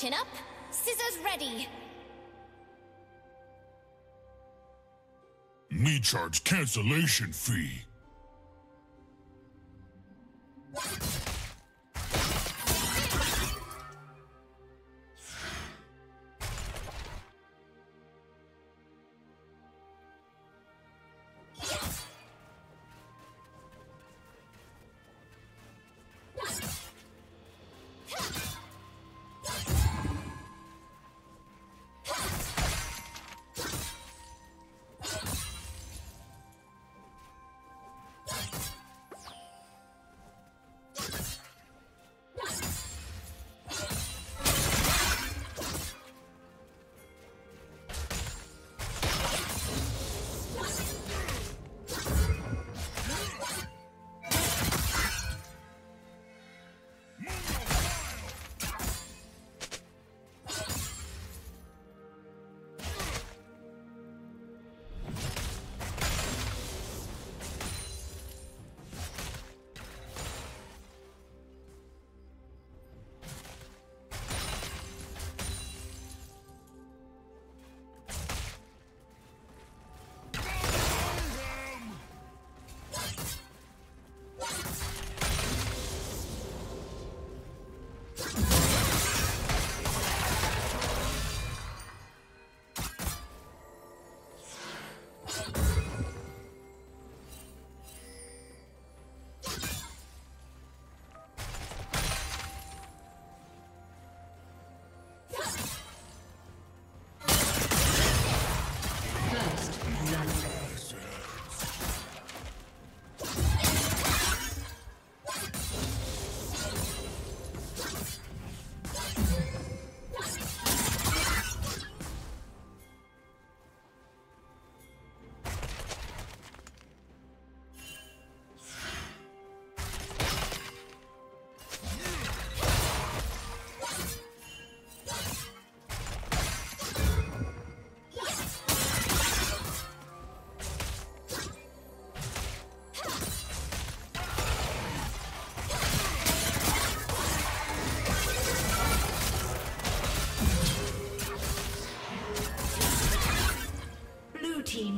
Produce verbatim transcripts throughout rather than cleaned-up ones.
Chin up, scissors ready. Me charge cancellation fee.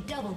Double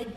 Red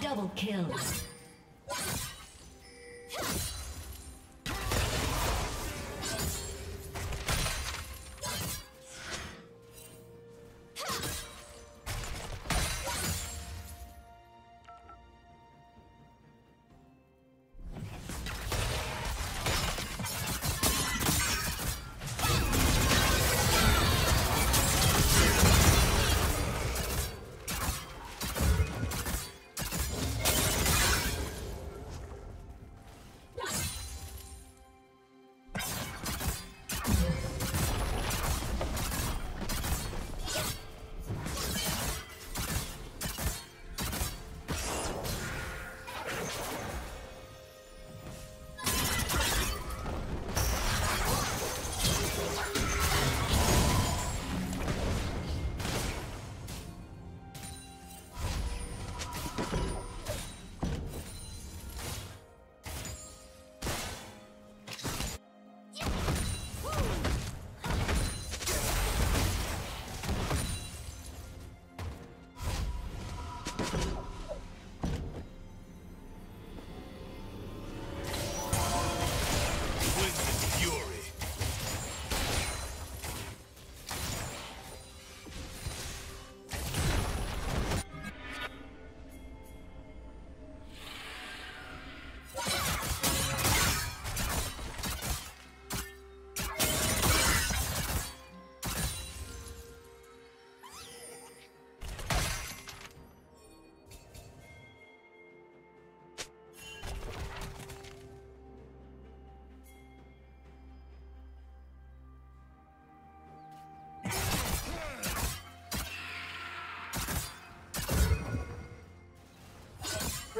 Double kill.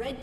Red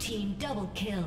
Team double kill.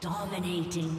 Dominating.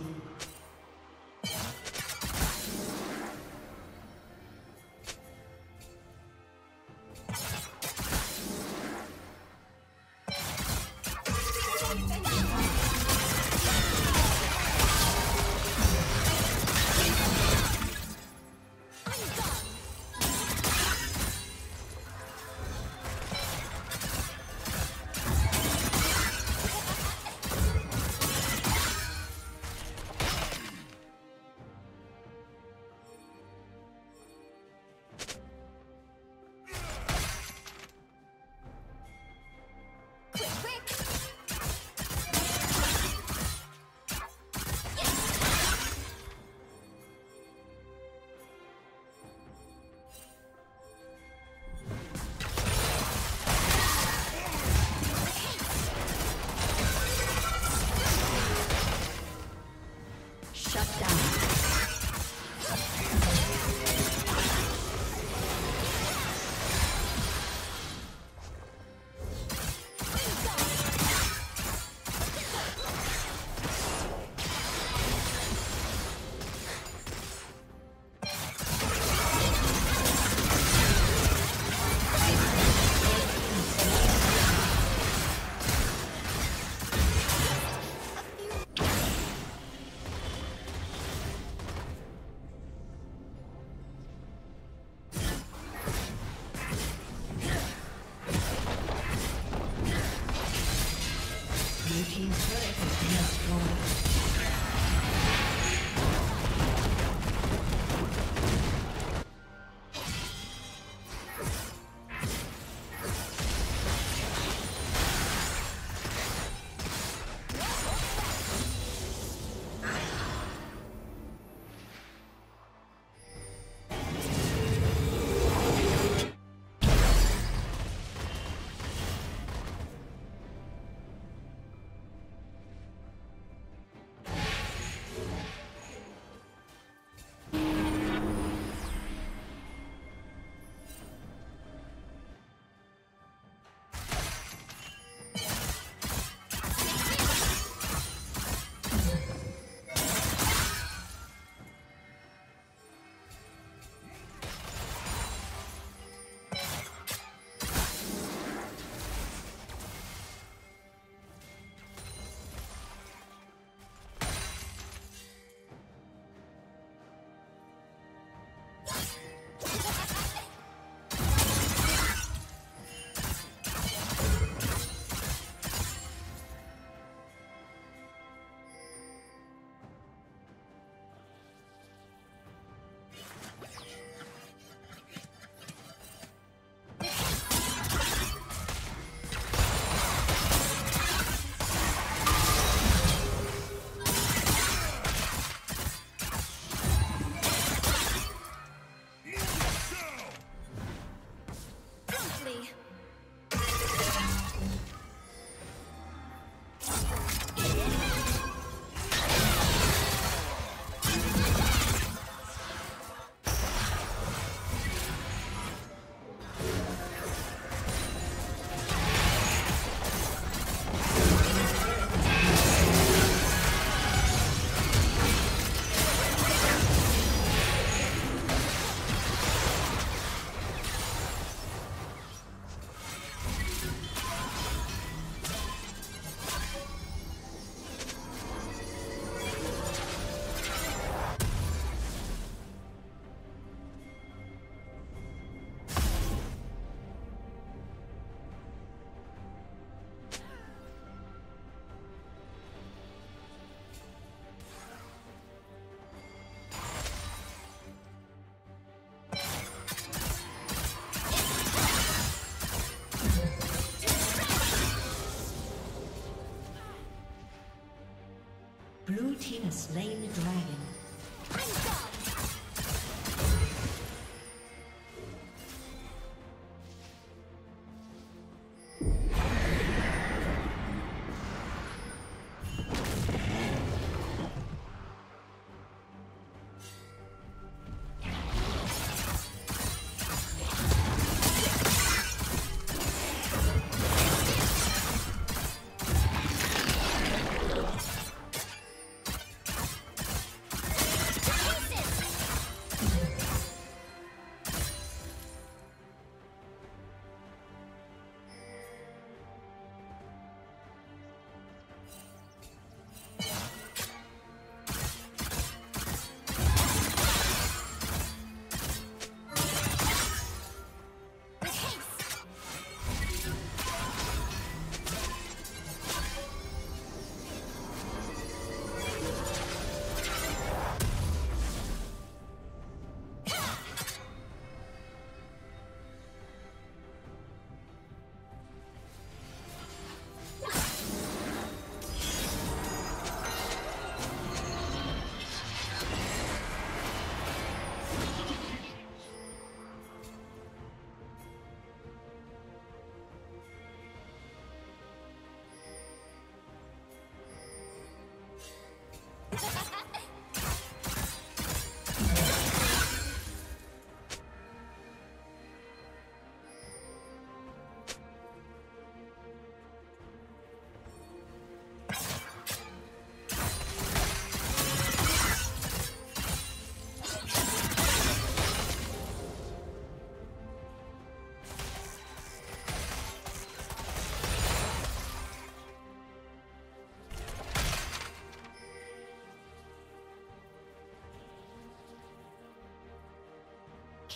Blue team has slain the dragon.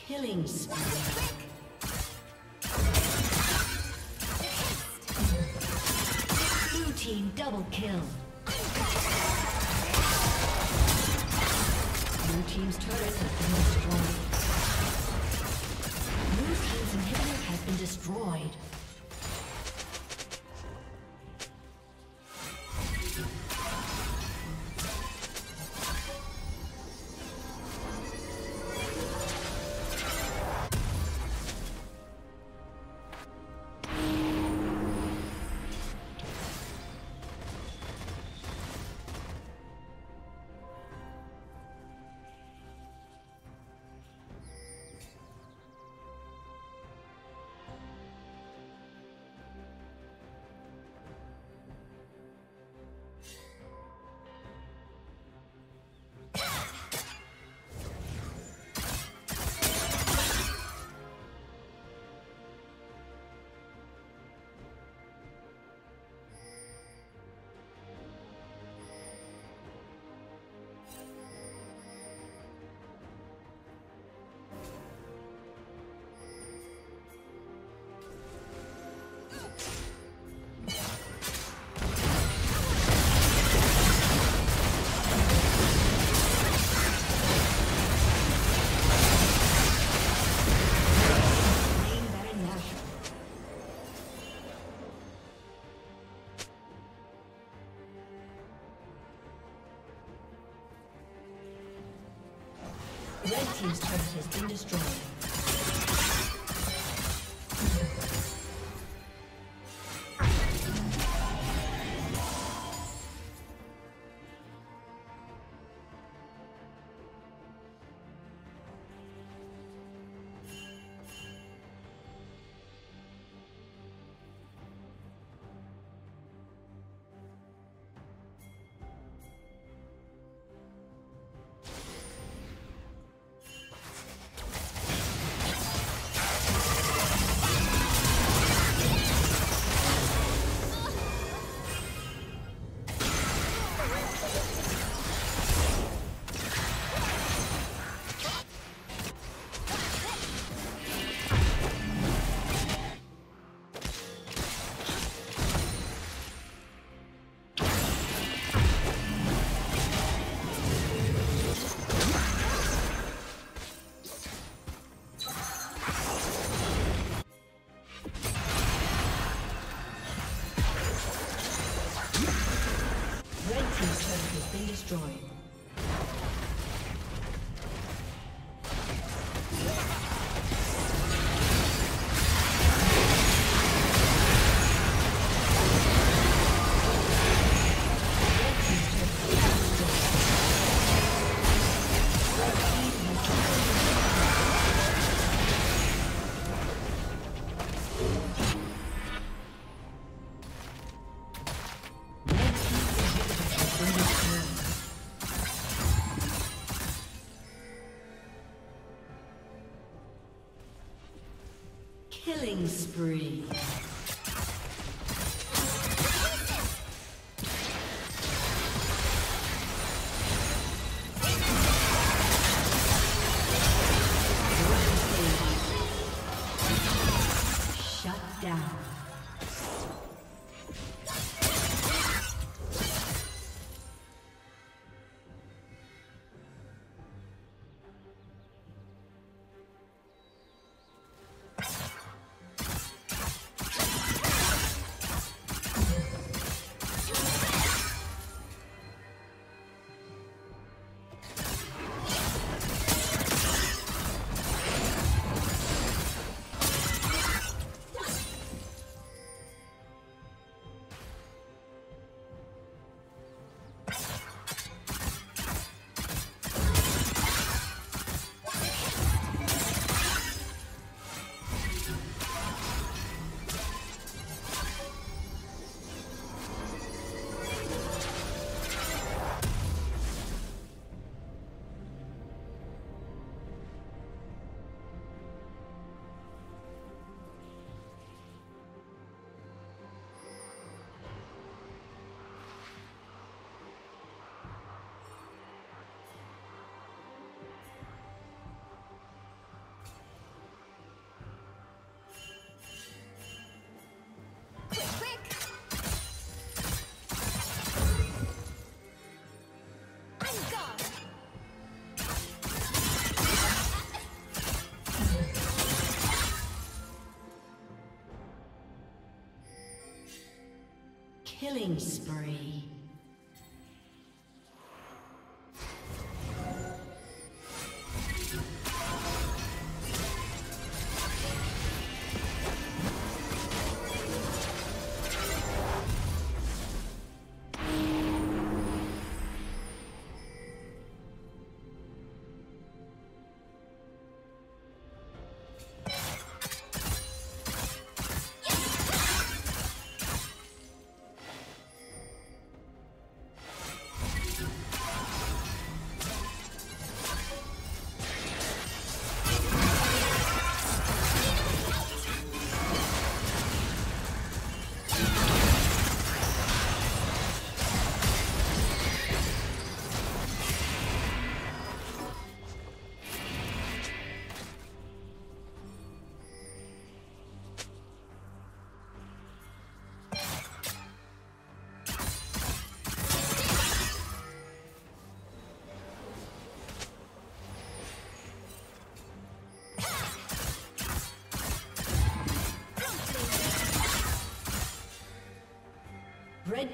Killing spree. Blue team double kill. Blue team's turret has been destroyed. Blue team's inhibitor has been destroyed. Team's turret has been destroyed. Killing spree. Killing spree. Red